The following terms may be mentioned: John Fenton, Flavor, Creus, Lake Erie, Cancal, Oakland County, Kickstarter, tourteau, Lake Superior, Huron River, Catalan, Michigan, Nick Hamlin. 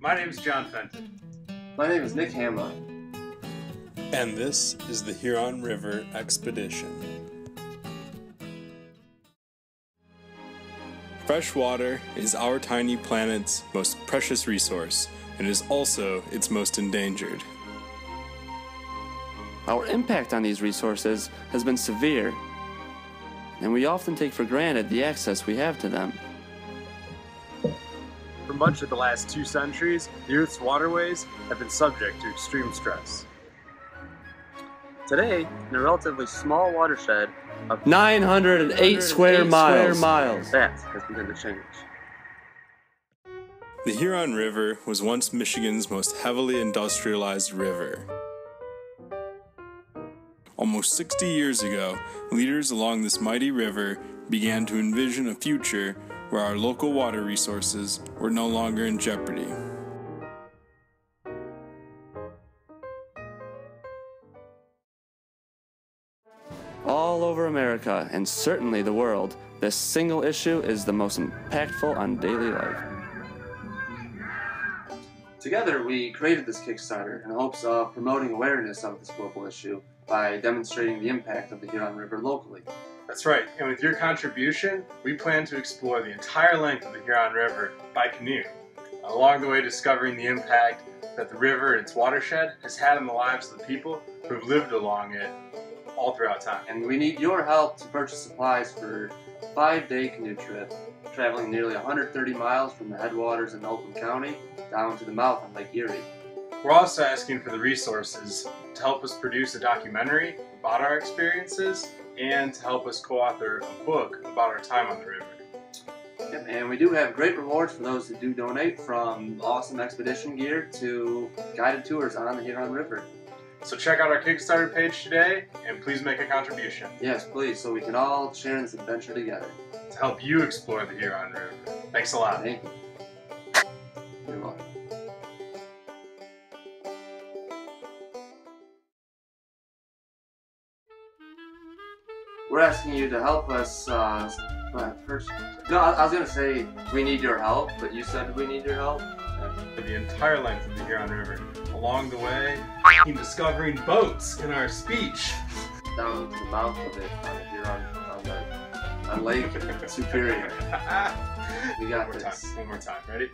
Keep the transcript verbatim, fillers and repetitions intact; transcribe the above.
My name is John Fenton. My name is Nick Hamlin. And this is the Huron River Expedition. Fresh water is our tiny planet's most precious resource and is also its most endangered. Our impact on these resources has been severe, and we often take for granted the access we have to them. For much of the last two centuries, the Earth's waterways have been subject to extreme stress. Today, in a relatively small watershed of nine hundred eight square miles, miles, that has begun to change. The Huron River was once Michigan's most heavily industrialized river. Almost sixty years ago, leaders along this mighty river began to envision a future where our local water resources were no longer in jeopardy. All over America, and certainly the world, this single issue is the most impactful on daily life. Together, we created this Kickstarter in hopes of promoting awareness of this global issue by demonstrating the impact of the Huron River locally. That's right, and with your contribution, we plan to explore the entire length of the Huron River by canoe, along the way discovering the impact that the river and its watershed has had on the lives of the people who have lived along it all throughout time. And we need your help to purchase supplies for a five-day canoe trip, traveling nearly one hundred thirty miles from the headwaters in Oakland County down to the mouth of Lake Erie. We're also asking for the resources to help us produce a documentary about our experiences and to help us co-author a book about our time on the river. Yep, and we do have great rewards for those who do donate, from awesome expedition gear to guided tours on the Huron River. So check out our Kickstarter page today, and please make a contribution. Yes, please, so we can all share in this adventure together. To help you explore the Huron River. Thanks a lot. Thank you. You're welcome. We're asking you to help us, uh, first, no, I, I was going to say we need your help, but you said we need your help. The entire length of the Huron River. Along the way, keep discovering boats in our speech. Down to the mouth of it on the Huron, on, the, on Lake Superior. We got one more this. Time, one more time, ready?